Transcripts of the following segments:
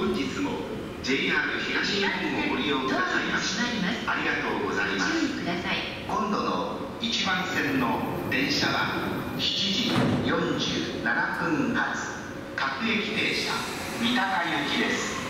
本日も JR 東日本をご利用くださいましてありがとうございます。今度の1番線の電車は7時47分発各駅停車三鷹行きです。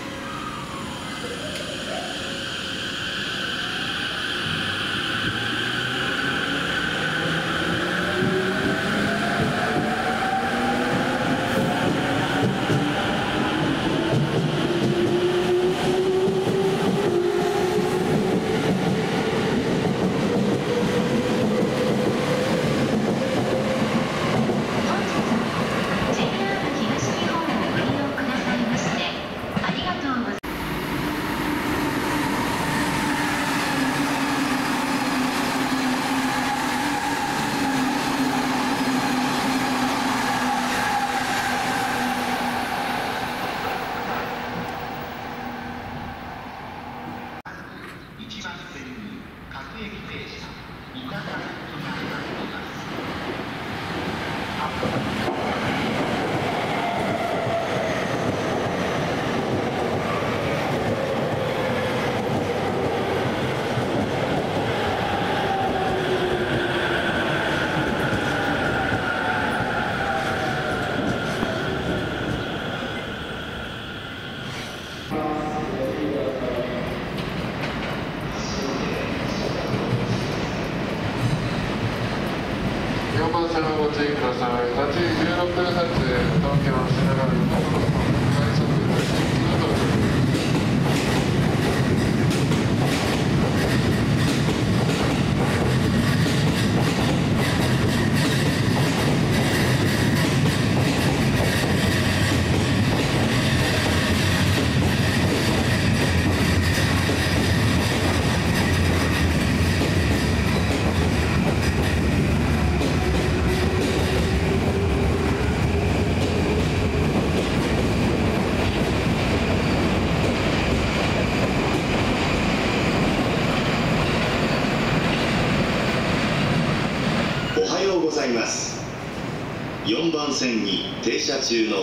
4番線に停車中の